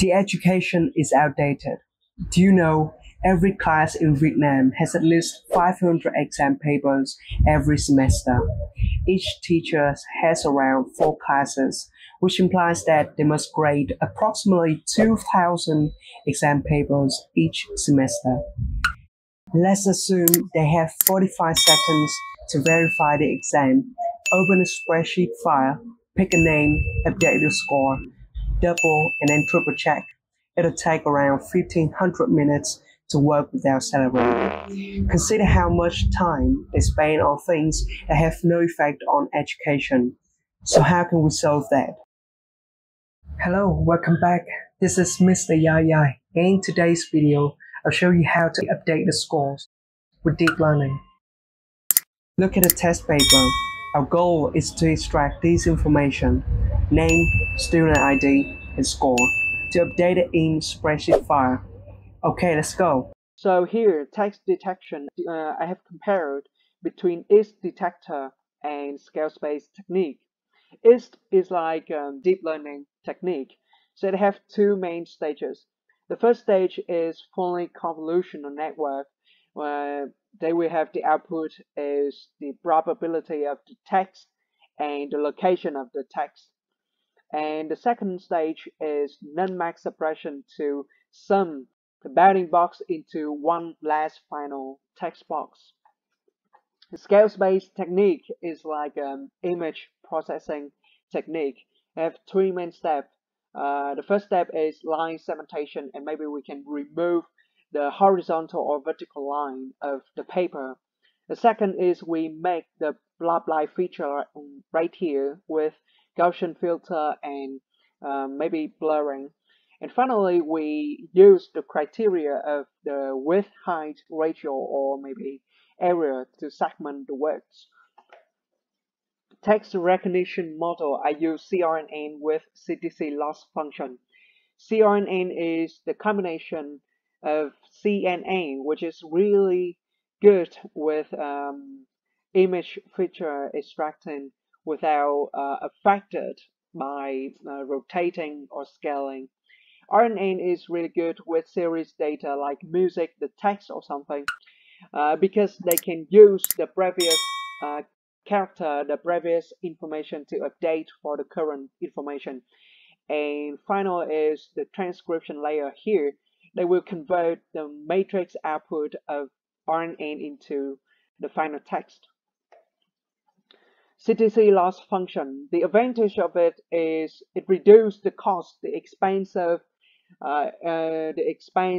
The education is outdated. Do you know every class in Vietnam has at least 500 exam papers every semester? Each teacher has around 4 classes, which implies that they must grade approximately 2,000 exam papers each semester. Let's assume they have 45 seconds to verify the exam. Open a spreadsheet file, pick a name, update your score, double and then triple check. It'll take around 1,500 minutes to work without salary. Consider how much time they spend on things that have no effect on education. So how can we solve that? Hello, welcome back. This is Mr. Zaizai, and in today's video, I'll show you how to update the scores with deep learning. Look at the test paper. Our goal is to extract this information, name, student ID, and score, to update it in spreadsheet file. Okay, let's go. So here, text detection, I have compared between EAST detector and scale-space technique. EAST is like deep learning technique, so they have 2 main stages. The first stage is fully convolutional network, where they will have the output is the probability of the text and the location of the text. And the second stage is non-max suppression to sum the bounding box into one last final text box. The scale-space technique is like an image processing technique. I have 3 main steps. The first step is line segmentation, and maybe we can remove the horizontal or vertical line of the paper. The second is we make the blob line feature right here with Gaussian filter and maybe blurring. And finally, we use the criteria of the width-height ratio or maybe area to segment the words. Text recognition model, I use CRNN with CTC loss function. CRNN is the combination of CNN, which is really good with image feature extracting without affected by rotating or scaling. RNN is really good with series data like music, the text or something, because they can use the previous character, the previous information to update for the current information. And final is the transcription layer here. They will convert the matrix output of RNN into the final text. CTC loss function. The advantage of it is it reduces the cost, the expense of and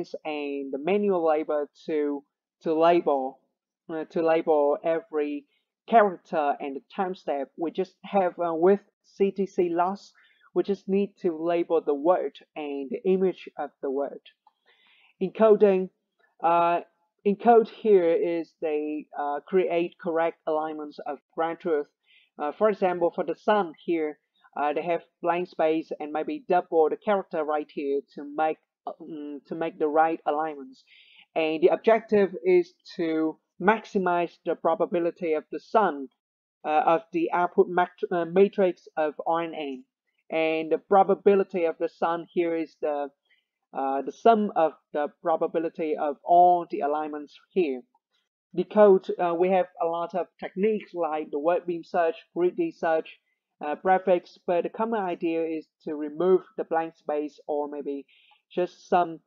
the manual labor to label every character and the time step. We just have with CTC loss, we just need to label the word and the image of the word. Encoding. Encode here is they create correct alignments of ground truth. For example, for the sun here, they have blank space and maybe double the character right here to make the right alignments. And the objective is to maximize the probability of the sun of the output matrix of RNN, and the probability of the sun here is the sum of the probability of all the alignments here. Decode, we have a lot of techniques like the word beam search, greedy search, prefix, but the common idea is to remove the blank space or maybe just sum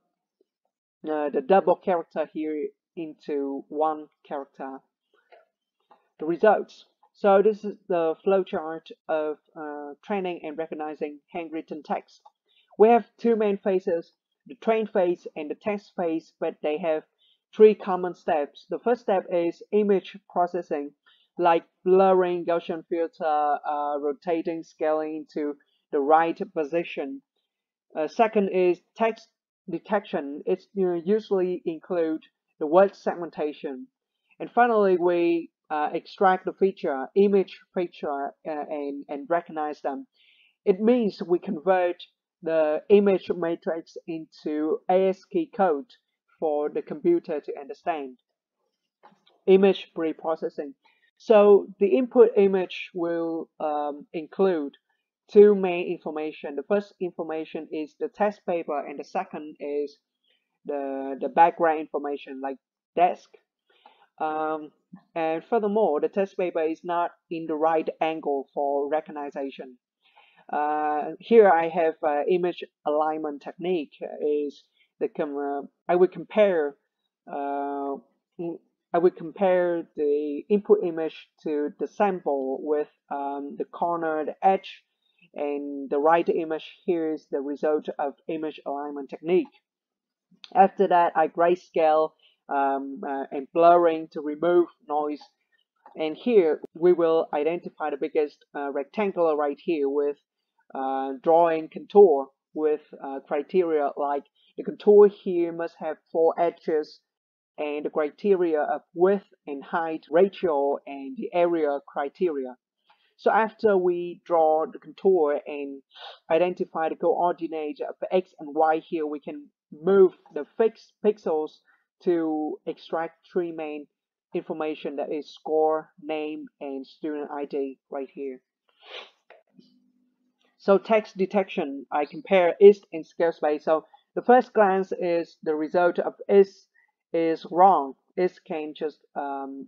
the double character here into one character. The results. So this is the flowchart of training and recognizing handwritten text. We have 2 main phases, the train phase and the test phase, but they have 3 common steps. The first step is image processing, like blurring, Gaussian filter, rotating, scaling into the right position. Second is text detection. It's usually include the word segmentation. And finally, we extract the feature, image feature, and recognize them. It means we convert the image matrix into ASCII code for the computer to understand. Image pre-processing. So the input image will include two main information. The first information is the test paper, and the second is the background information like desk. And furthermore, the test paper is not in the right angle for recognition. Here I have image alignment technique. I would compare the input image to the sample with the corner, the edge, and the right image. Here is the result of image alignment technique. After that, I grayscale and blurring to remove noise. And here we will identify the biggest rectangular right here with drawing contour with criteria like the contour here must have 4 edges, and the criteria of width and height ratio, and the area criteria. So after we draw the contour and identify the coordinate of X and Y here, we can move the fixed pixels to extract 3 main information, that is score, name, and student ID right here. So text detection, I compare EAST and scale space. So the first glance is the result of EAST is wrong. EAST can just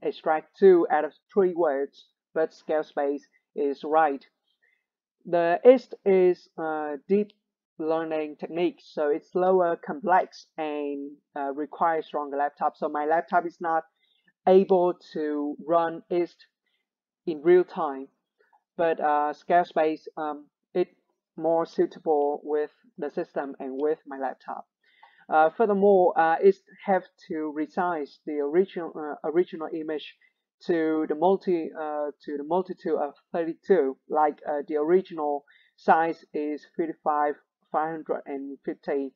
extract 2 out of 3 words, but scale space is right. The EAST is deep learning technique, so it's lower complex and requires stronger laptop. So my laptop is not able to run EAST in real time, but scale space it more suitable with the system and with my laptop. Furthermore, EAST have to resize the original image to the multitude of 32, like the original size is 35,550.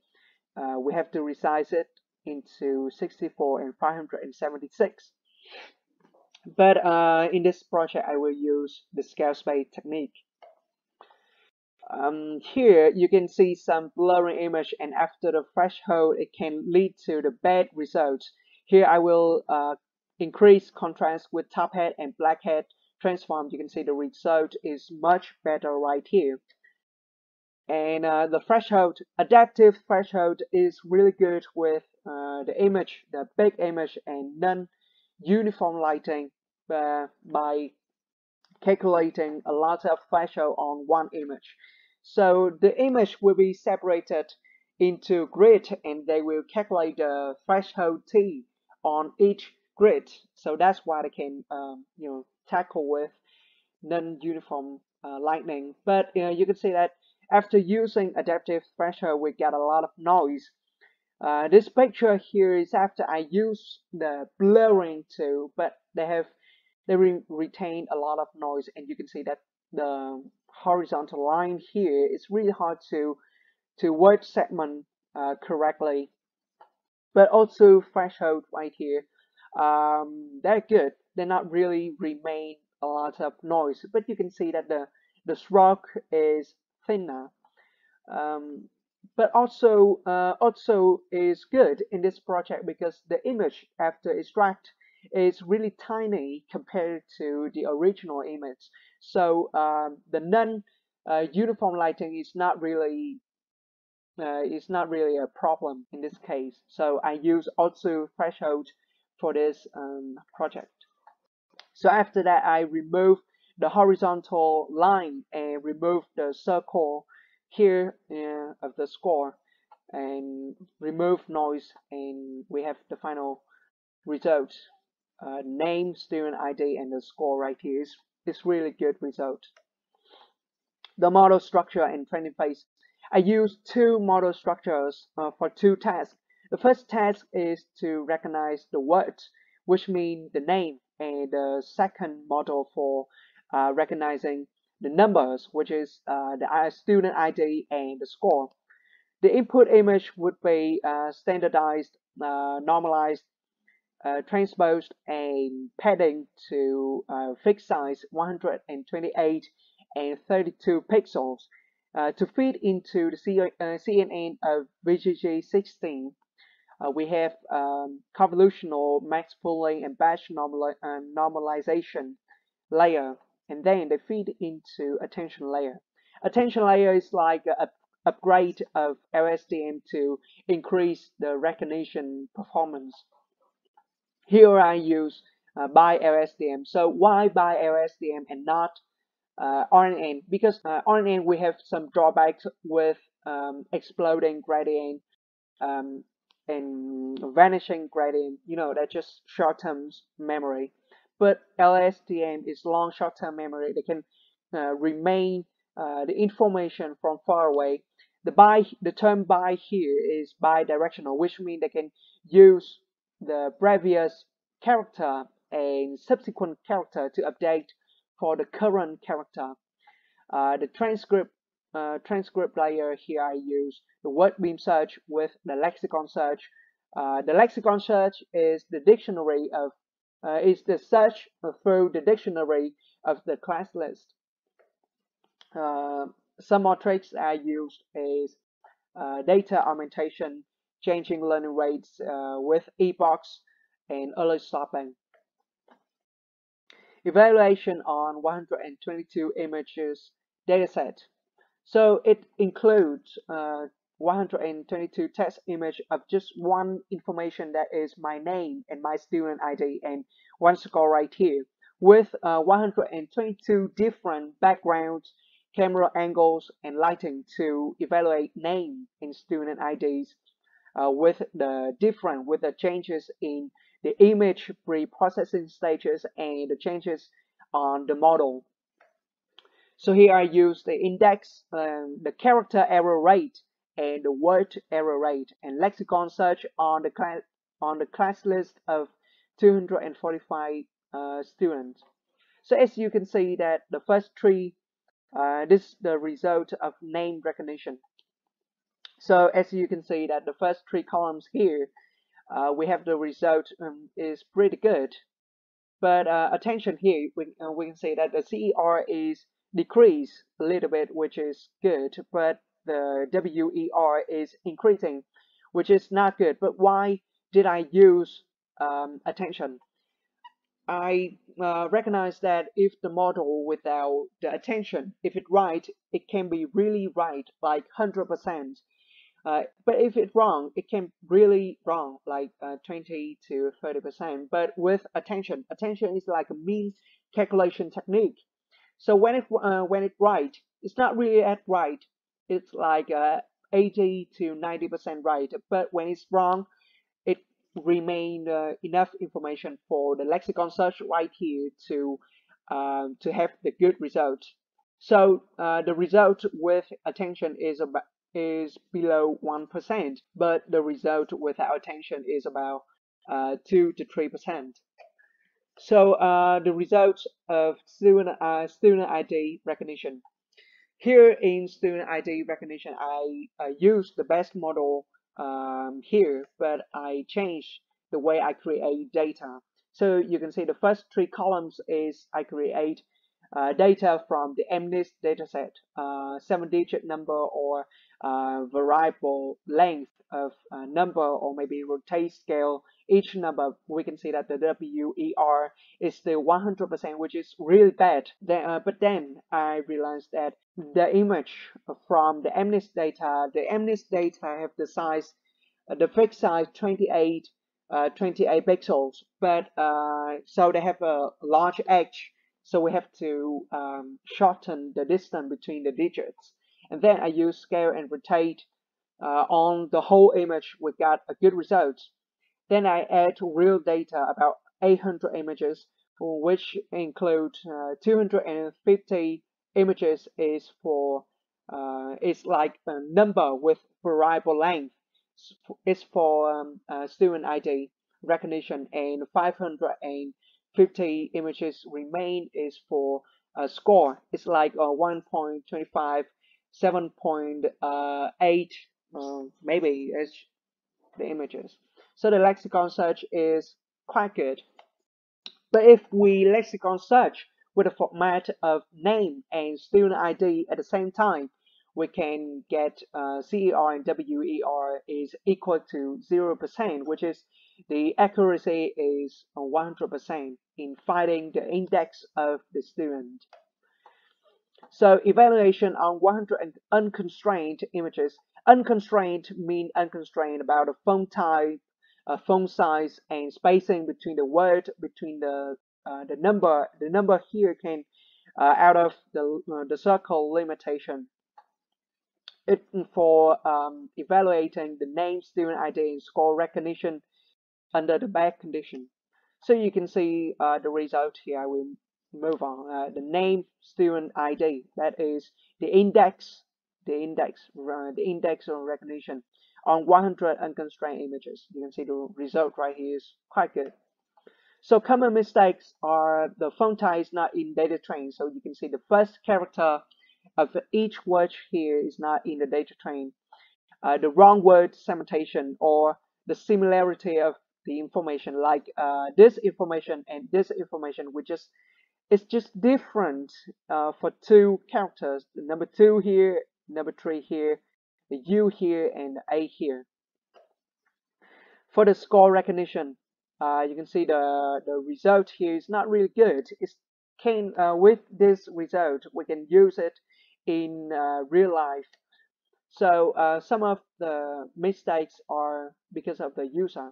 We have to resize it into 64 and 576. But in this project, I will use the scale space technique. Here you can see some blurry image, and after the threshold, it can lead to the bad results. Here I will increase contrast with top hat and black hat transform. You can see the result is much better right here. And the threshold, adaptive threshold, is really good with the image, the big image, and non-uniform lighting by calculating a lot of threshold on one image. So the image will be separated into grid, and they will calculate the threshold T on each grid. So that's why they can tackle with non-uniform lighting. But you can see that after using adaptive threshold, we get a lot of noise. This picture here is after I use the blurring too, but they retain a lot of noise, and you can see that the horizontal line here is really hard to word segment correctly. But also threshold right here, they're good. They're not really remain a lot of noise, but you can see that the stroke is thinner, but also is good in this project because the image after extract is really tiny compared to the original image. So the non-uniform lighting is not really a problem in this case. So I use also threshold for this project. So after that, I remove the horizontal line and remove the circle here of the score and remove noise, and we have the final result. Name, student ID, and the score right here is really good result. The model structure and training phase. I use 2 model structures for 2 tasks. The first task is to recognize the words, which mean the name, and the second model for recognizing the numbers, which is the student ID and the score. The input image would be standardized, normalized, transposed, and padding to fixed size 128 and 32 pixels to feed into the CNN of VGG16. We have convolutional max pooling and batch normalization layer, and then they feed into attention layer. Attention layer is like an upgrade of LSTM to increase the recognition performance. Here I use by LSTM. So why by LSTM and not RNN? Because RNN we have some drawbacks with exploding gradient and vanishing gradient. You know, that's just short-term memory. But LSTM is long short-term memory. They can remain the information from far away. The term by here is bidirectional, which means they can use the previous character and subsequent character to update for the current character. The transcript layer here I use the word beam search with the lexicon search. The lexicon search is the dictionary of is the search through the dictionary of the class list. Some more tricks I used is data augmentation, changing learning rates with epochs, and early stopping. Evaluation on 122 images dataset. So it includes 122 test image of just one information, that is my name and my student ID and one score right here, with 122 different backgrounds, camera angles, and lighting to evaluate name and student IDs with the changes in the image pre-processing stages and the changes on the model. So here I use the index, the character error rate, and the word error rate, and lexicon search on the class list of 245 students. So as you can see that the first three, this is the result of name recognition. So as you can see that the first three columns here, we have the result is pretty good, but attention here, we can see that the CER is decreased a little bit, which is good, but the WER is increasing, which is not good. But why did I use attention? I recognize that if the model without the attention, if it's right, it can be really right, like 100%. But if it's wrong, it can really wrong, like 20 to 30%. But with attention, attention is like a mean calculation technique. So when it's right, it's not really at right. It's like 80 to 90% right. But when it's wrong, it remained enough information for the lexicon search right here to have the good result. So the result with attention is about, is below 1%, but the result without attention is about 2 to 3%. So the results of student ID recognition. Here in student ID recognition, I use the best model here, but I change the way I create data. So you can see the first three columns is I create data from the MNIST dataset, 7-digit number or variable length of number, or maybe rotate scale each number. We can see that the WER is still 100%, which is really bad. Then, but then I realized that the image from the MNIST data, have the size, the fixed size 28 pixels, but so they have a large edge. So we have to shorten the distance between the digits. And then I use scale and rotate on the whole image. We got a good result. Then I add real data, about 800 images, which include 250 images is for it's like a number with variable length. It's for student ID recognition, and 550 images remain is for a score. It's like 1.25. 7.8 maybe is the images. So the lexicon search is quite good. But if we lexicon search with a format of name and student ID at the same time, we can get CER and WER is equal to 0%, which is the accuracy is 100% in finding the index of the student. So evaluation on 100 unconstrained images. Unconstrained mean unconstrained about the font type, font size, and spacing between the word, between the number. The number here came out of the circle limitation. It's for evaluating the name, student ID, and score recognition under the bad condition. So you can see the result here. I will move on. The name, student ID, that is the index on recognition on 100 unconstrained images. You can see the result right here is quite good. So common mistakes are the font type is not in data train. So you can see the first character of each word here is not in the data train. The wrong word segmentation or the similarity of the information, like this information and this information, which is it's just different for two characters, the number 2 here, number 3 here, the U here, and the A here. For the score recognition, you can see the result here is not really good. It came with this result, we can use it in real life. So some of the mistakes are because of the user.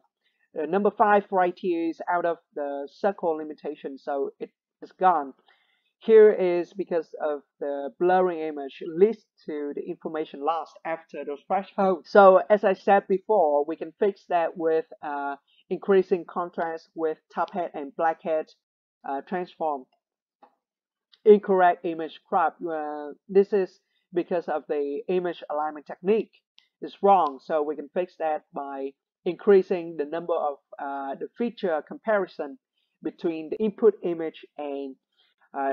Number 5 right here is out of the circle limitation, so it is gone. Here is because of the blurring image leads to the information loss after the threshold. So as I said before, we can fix that with increasing contrast with top hat and black hat transform. Incorrect image crop. This is because of the image alignment technique is wrong. So we can fix that by increasing the number of the feature comparison between the input image and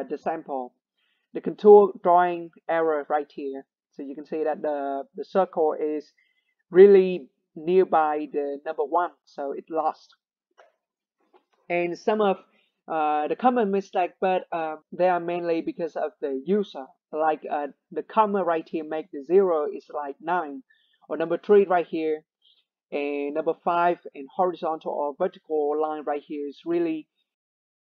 the sample. The contour drawing error right here. So you can see that the circle is really nearby the number 1, so it lost. And some of the common mistake, but they are mainly because of the user. Like the comma right here make the 0 is like 9, or number 3 right here, and number 5 and horizontal or vertical line right here is really,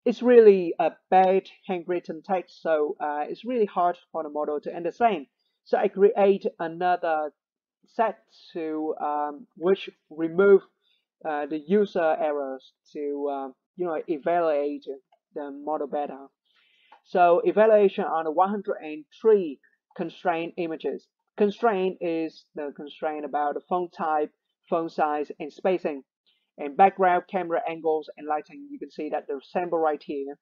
it's really a bad handwritten text, so it's really hard for the model to understand. So I create another set to which remove the user errors to you know, evaluate the model better. So evaluation on the 103 constrained images. Constraint is the constraint about the font type, font size, and spacing, and background, camera angles, and lighting. You can see that the sample right here,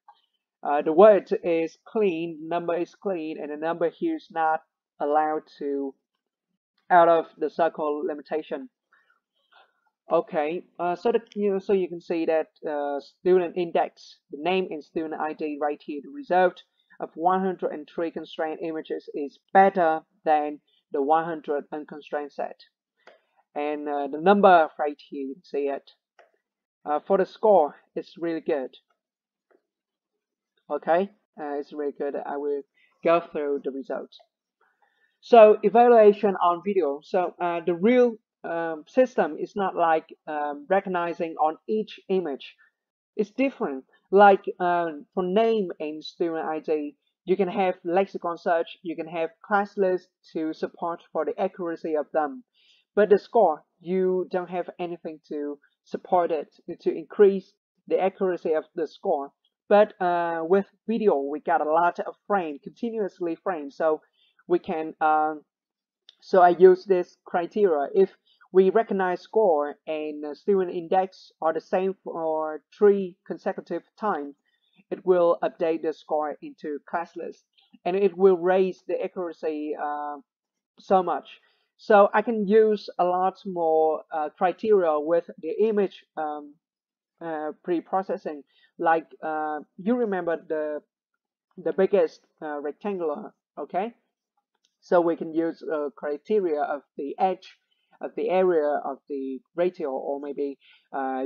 the word is clean, number is clean, and the number here is not allowed to out of the circle limitation. Okay, so you can see that student index, the name and student ID right here, the result of 103 constrained images is better than the 100 unconstrained set. And the number right here, you can see it. For the score, it's really good. Okay, it's really good. I will go through the results. So evaluation on video. So the real system is not like recognizing on each image. It's different. Like for name and student ID, you can have lexicon search, you can have class lists to support for the accuracy of them. But the score, you don't have anything to support it, to increase the accuracy of the score. But with video, we got a lot of frames, continuously frames. So we can, so I use this criteria. If we recognize score and student index are the same for 3 consecutive times, it will update the score into class list, and it will raise the accuracy so much. So I can use a lot more criteria with the image pre-processing. Like you remember the biggest rectangular, okay? So we can use criteria of the edge, of the area, of the ratio, or maybe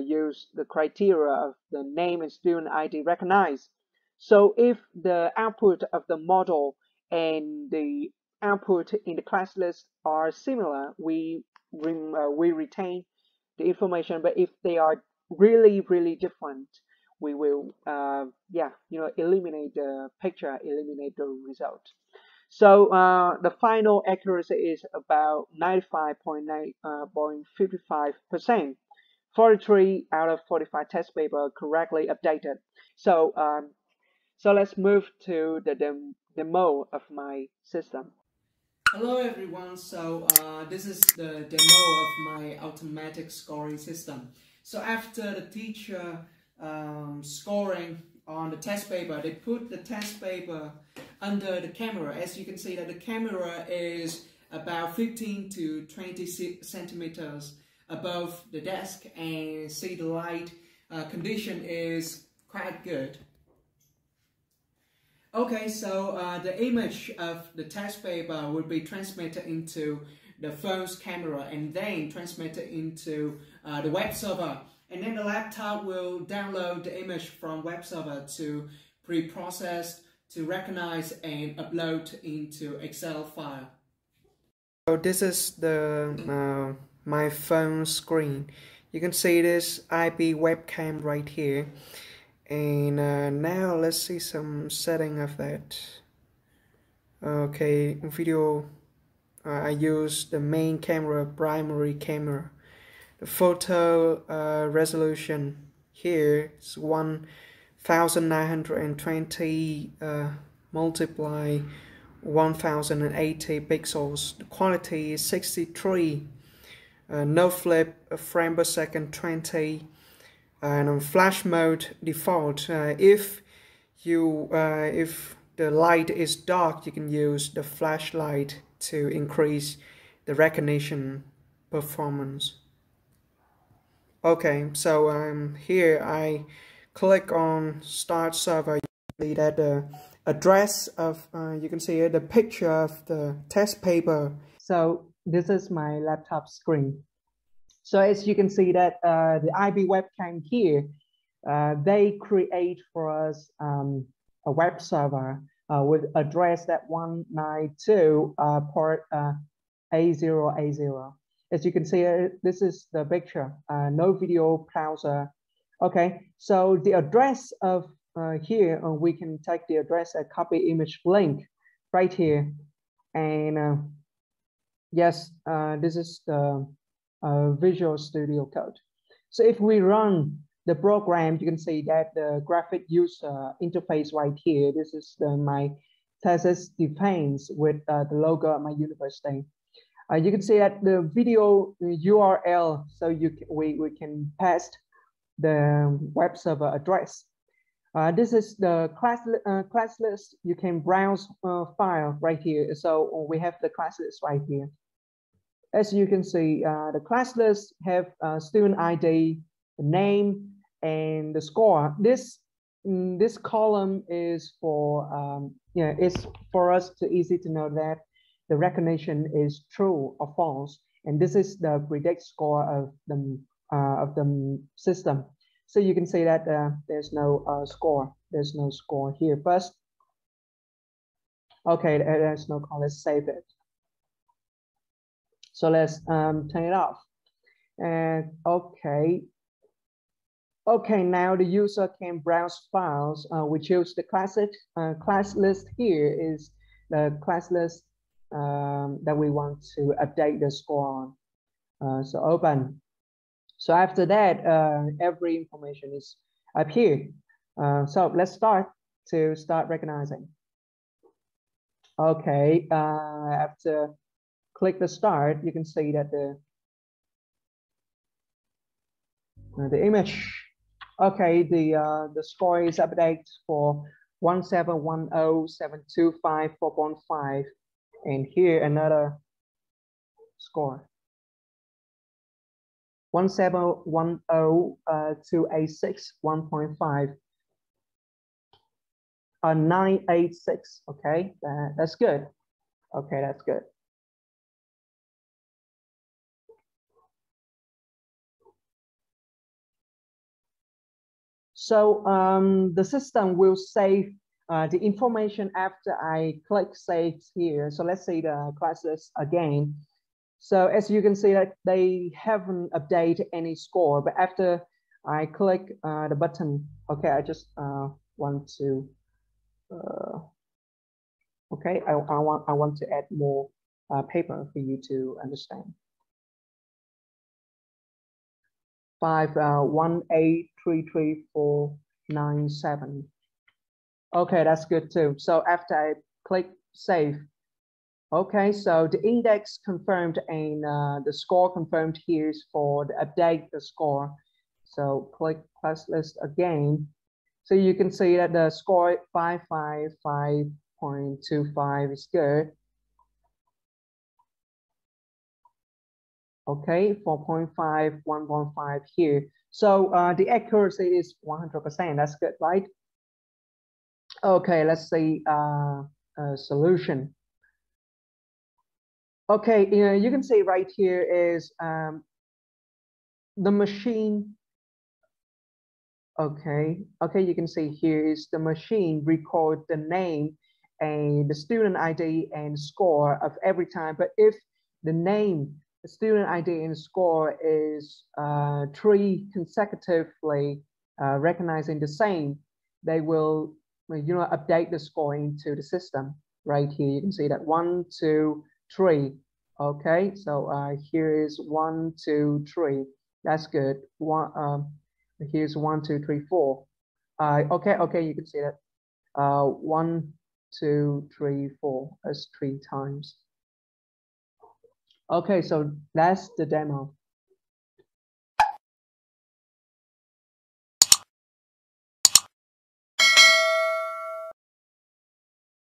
use the criteria of the name and student ID recognized. So if the output of the model and the output in the class list are similar, we retain the information. But if they are really different, we will eliminate the picture, eliminate the result. So the final accuracy is about 95.55%. 43 out of 45 test papers correctly updated. So so let's move to the demo of my system. Hello everyone, so this is the demo of my automatic scoring system. So after the teacher scoring on the test paper, they put the test paper under the camera. As you can see that the camera is about 15 to 20 centimeters above the desk, and see the light condition is quite good. Okay, so the image of the test paper will be transmitted into the phone's camera and then transmitted into the web server. And then the laptop will download the image from web server to pre-process, to recognize and upload into Excel file. So this is the my phone screen. You can see this IP webcam right here. And now let's see some setting of that. Okay, in video I use the main camera, primary camera. The photo resolution here is 1920 multiply 1080 pixels. The quality is 63. No flip, frame per second 20. And on flash mode default, if the light is dark, you can use the flashlight to increase the recognition performance. Okay, so here I click on Start Server. You can see that the address of you can see the picture of the test paper. So this is my laptop screen. So as you can see that the IP webcam here, they create for us a web server with address that 192.8080. As you can see, this is the picture, no video browser. Okay, so the address of here, we can take the address and copy image link right here. And yes, this is the Visual Studio Code. So if we run the program, you can see that the graphic user interface right here. This is my thesis defense with the logo of my university. You can see that the video URL, so we can paste the web server address. This is the class list. You can browse file right here. So we have the class list right here. As you can see, the class lists have student ID, name, and the score. This column is for it's for us to easy to know that the recognition is true or false. And this is the predict score of the system. So you can see that there's no score. There's no score here first. Okay, there's no call. Let's save it. So let's turn it off. And okay. Now the user can browse files. We choose the class list. Here is the class list that we want to update the score on. So open. So after that, every information is up here. So let's start recognizing. Okay. After click the start, you can see that the image. Okay, the score is updated for 1710725.4.5, and here another score 1710286.1.5 986. Okay, that's good. Okay, that's good. So the system will save the information after I click save here. So let's see the classes again. So as you can see that they haven't updated any score, but after I click the button, okay, I just want to Okay, I want to add more paper for you to understand. 5183347. Okay, that's good too. So after I click save, okay, so the index confirmed and the score confirmed here is for the update the score. So click class list again. So you can see that the score 555.25 is good. Okay, 4.5, 1.5 here. So the accuracy is 100%. That's good, right? Okay, let's see a solution. Okay, you can see right here is the machine. Okay, you can see here is the machine record the name and the student ID and score of every time. But if the name, the student ID and score is three consecutively recognizing the same, they will update the score into the system. Right here, you can see that 1, 2, 3. Okay, so here is 1, 2, 3. That's good. Here's 1, 2, 3, 4. Okay, you can see that 1, 2, 3, 4. That's 3 times. Okay, so that's the demo.